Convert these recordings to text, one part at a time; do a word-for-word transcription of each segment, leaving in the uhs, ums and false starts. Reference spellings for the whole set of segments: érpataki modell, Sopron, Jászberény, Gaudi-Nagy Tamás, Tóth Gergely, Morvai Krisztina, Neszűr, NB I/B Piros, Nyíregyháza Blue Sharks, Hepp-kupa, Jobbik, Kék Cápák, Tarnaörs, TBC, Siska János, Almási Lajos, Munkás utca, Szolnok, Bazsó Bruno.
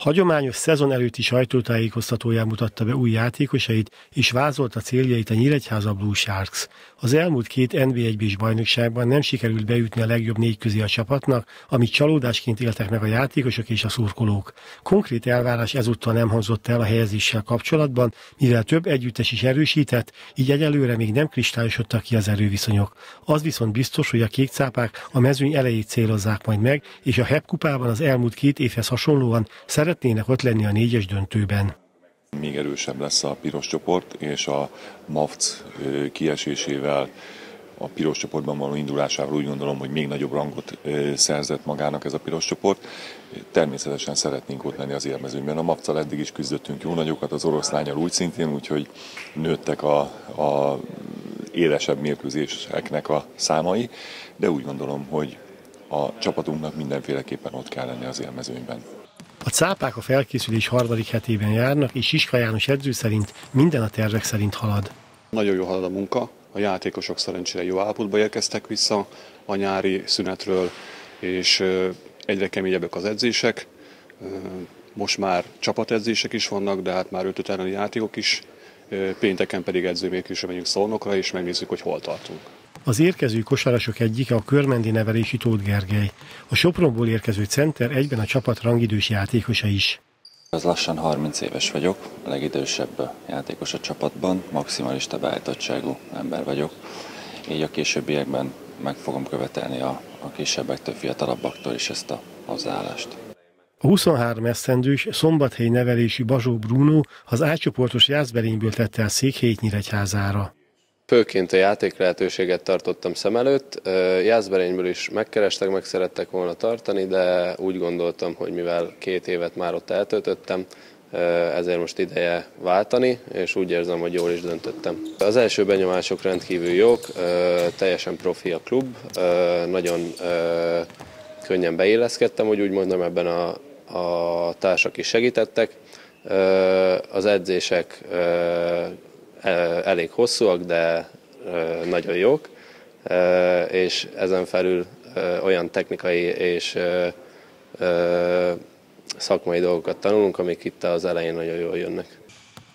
Hagyományos szezon előtti sajtótájékoztatóján mutatta be új játékosait, és vázolta céljait a Nyíregyháza Blue Sharks. Az elmúlt két en bé egy bés bajnokságban nem sikerült bejutni a legjobb négy közé a csapatnak, amit csalódásként éltek meg a játékosok és a szurkolók. Konkrét elvárás ezúttal nem hangzott el a helyezéssel kapcsolatban, mivel több együttes is erősített, így egyelőre még nem kristályosodtak ki az erőviszonyok. Az viszont biztos, hogy a kékcápák a mezőny elejét célozzák majd meg, és a Hepp-kupában az elmúlt két évhez hasonlóan szeretnének ott lenni a négyes döntőben. Még erősebb lesz a piros csoport, és a em á ef cé kiesésével, a piros csoportban való indulásával úgy gondolom, hogy még nagyobb rangot szerzett magának ez a piros csoport. Természetesen szeretnénk ott lenni az élmezőnyben. A em á ef cé-val eddig is küzdöttünk jó nagyokat, az oroszlánnyal úgy szintén, úgyhogy nőttek a, a élesebb mérkőzéseknek a számai, de úgy gondolom, hogy a csapatunknak mindenféleképpen ott kell lenni az élmezőnyben. A cápák a felkészülés harmadik hetében járnak, és Siska János edző szerint minden a tervek szerint halad. Nagyon jó halad a munka, a játékosok szerencsére jó állapotba érkeztek vissza a nyári szünetről, és egyre keményebbek az edzések. Most már csapatedzések is vannak, de hát már ötöt elleni játékok is. Pénteken pedig edzőmérkőzésre megyünk Szolnokra, és megnézzük, hogy hol tartunk. Az érkező kosarasok egyike a körmendi nevelési Tóth Gergely. A Sopronból érkező center egyben a csapat rangidős játékosa is. Az lassan harminc éves vagyok, a legidősebb játékos a csapatban, maximalista beállítottságú ember vagyok. Így a későbbiekben meg fogom követelni a, a kisebbektől, fiatalabbaktól is ezt a hozzáállást. A huszonhárom esztendős, szombathelyi nevelésű Bazsó Bruno az A csoportos Jászberényből tette el székhelyét Nyíregyházára. Főként a játék lehetőséget tartottam szem előtt. Jászberényből is megkerestek, meg szerettek volna tartani, de úgy gondoltam, hogy mivel két évet már ott eltöltöttem, ezért most ideje váltani, és úgy érzem, hogy jól is döntöttem. Az első benyomások rendkívül jók, teljesen profi a klub, nagyon könnyen beilleszkedtem, hogy úgy mondom, ebben a, a társak is segítettek. Az edzések elég hosszúak, de nagyon jók, és ezen felül olyan technikai és szakmai dolgokat tanulunk, amik itt az elején nagyon jól jönnek.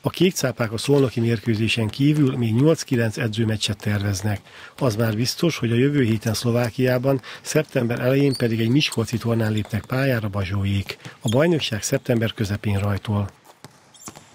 A kékcápák a szolnoki mérkőzésen kívül még nyolc-kilenc edzőmeccset terveznek. Az már biztos, hogy a jövő héten Szlovákiában, szeptember elején pedig egy miskolci tornán lépnek pályára Bazsóék. A bajnokság szeptember közepén rajtol.